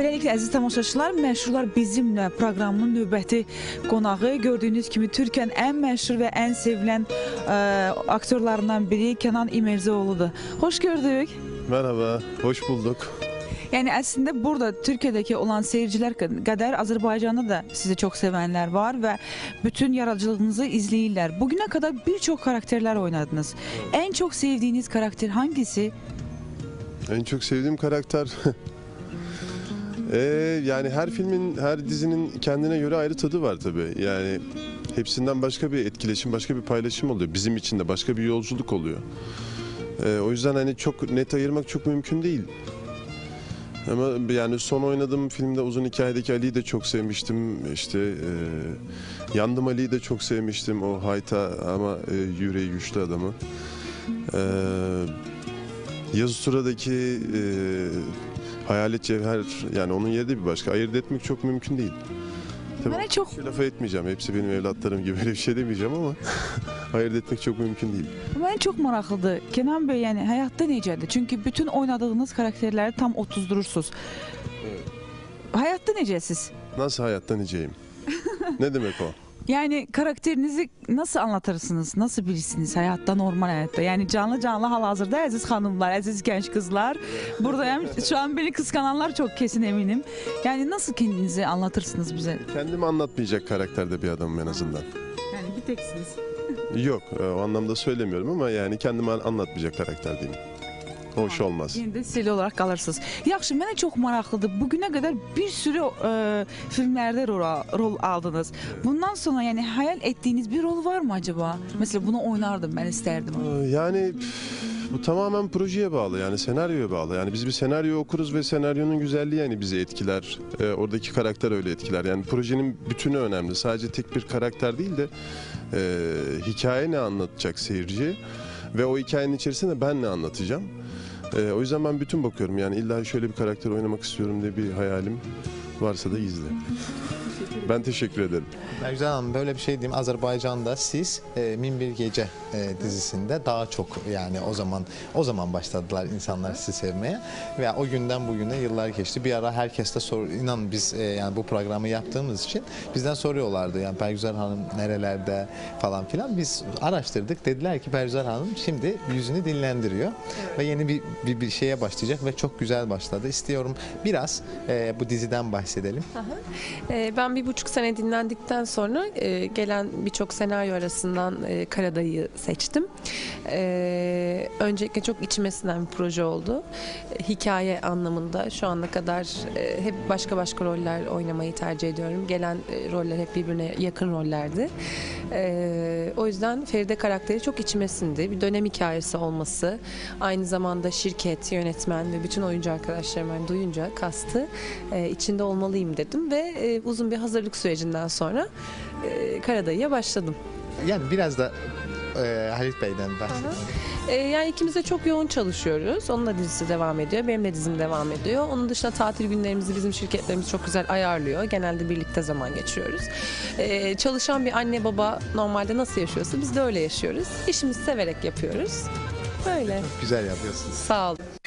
Beləliklə, əziz tamaşaçılar, Meşhurlar Bizimlə proqramının növbəti qonağı gördüyünüz kimi Türkiyənin ən məşhur və ən sevilən aktyorlarından biri Kenan İmirzalıoğlu'dur. Hoş gördük. Merhaba, hoş bulduk. Yani aslında burada Türkiye'deki olan seyirciler kadar Azerbaycan'da da sizi çok sevenler var ve bütün yaratıcılığınızı izleyirler. Bugüne kadar birçok karakterler oynadınız. En çok sevdiğiniz karakter hangisi? En çok sevdiğim karakter... yani her filmin, her dizinin kendine göre ayrı tadı var tabii. Yani hepsinden başka bir etkileşim, başka bir paylaşım oluyor. Bizim için de başka bir yolculuk oluyor. O yüzden hani çok net ayırmak çok mümkün değil. Ama yani son oynadığım filmde uzun hikayedeki Ali'yi de çok sevmiştim. İşte Yandım Ali'yi de çok sevmiştim. O hayta ama yüreği güçlü adamı. Yazı Sura'daki Hayalet Cevher, yani onun yeri de bir başka. Ayırt etmek çok mümkün değil. Tabii çok... Hiç lafa etmeyeceğim. Hepsi benim evlatlarım gibi, öyle bir şey demeyeceğim ama ayırt etmek çok mümkün değil. Ben çok meraklıdır. Kenan Bey, yani hayatta necədir? Çünkü bütün oynadığınız karakterleri tam otuzdurursunuz. Evet. Hayatta necəsiz? Nasıl hayatta necəyim? Ne demek o? Yani karakterinizi nasıl anlatırsınız? Nasıl bilirsiniz hayatta, normal hayatta? Yani canlı canlı halihazırda aziz hanımlar, aziz genç kızlar. Buradayım. Şu an beni kıskananlar çok, kesin eminim. Yani nasıl kendinizi anlatırsınız bize? Kendimi anlatmayacak karakterde bir adamım en azından. Yani bir teksiniz. Yok, o anlamda söylemiyorum ama yani kendimi anlatmayacak karakter değilim. Hoş olmaz. Yine de stil olarak kalırsınız. Yaxşı, mənə çox maraqlıdır. Bugüne kadar bir sürü filmlerde rol aldınız. Bundan sonra yani hayal ettiğiniz bir rol var mı acaba? Mesela bunu oynardım, ben isterdim. Yani bu tamamen projeye bağlı, yani senaryoya bağlı. Yani biz bir senaryo okuruz ve senaryonun güzelliği yani bizi etkiler. Oradaki karakter öyle etkiler. Yani projenin bütünü önemli. Sadece tek bir karakter değil de hikaye ne anlatacak seyirciye ve o hikayenin içerisinde ben ne anlatacağım. O yüzden ben bütün bakıyorum, yani illa şöyle bir karakter oynamak istiyorum diye bir hayalim varsa da gizli. Ben teşekkür ederim. Berguzar Hanım, böyle bir şey diyeyim, Azerbaycan'da siz Min Bir Gece dizisinde daha çok, yani o zaman başladılar insanlar sizi sevmeye ve o günden bugüne yıllar geçti. Bir ara herkes de inan biz yani bu programı yaptığımız için bizden soruyorlardı, yani Berguzar Hanım nerelerde falan filan, biz araştırdık, dediler ki Berguzar Hanım şimdi yüzünü dinlendiriyor ve yeni bir şeye başlayacak ve çok güzel başladı. İstiyorum biraz bu diziden bahsedelim. Ben 1,5 sene dinlendikten sonra gelen birçok senaryo arasından Karadayı seçtim. Öncelikle çok içime sinen bir proje oldu. Hikaye anlamında şu ana kadar hep başka roller oynamayı tercih ediyorum. Gelen roller hep birbirine yakın rollerdi. O yüzden Feride karakteri çok içime sindi. Bir dönem hikayesi olması, aynı zamanda şirket, yönetmen ve bütün oyuncu arkadaşlarım duyunca kastı içinde olmalıyım dedim ve uzun bir hazırlık sürecinden sonra Karadayı'ya başladım. Yani biraz da Halit Bey'den bahsedelim. Yani ikimiz de çok yoğun çalışıyoruz. Onun da dizisi devam ediyor. Benim de dizim devam ediyor. Onun dışında tatil günlerimizi bizim şirketlerimiz çok güzel ayarlıyor. Genelde birlikte zaman geçiriyoruz. Çalışan bir anne baba normalde nasıl yaşıyorsa biz de öyle yaşıyoruz. İşimizi severek yapıyoruz. Böyle. Çok güzel yapıyorsunuz. Sağ olun.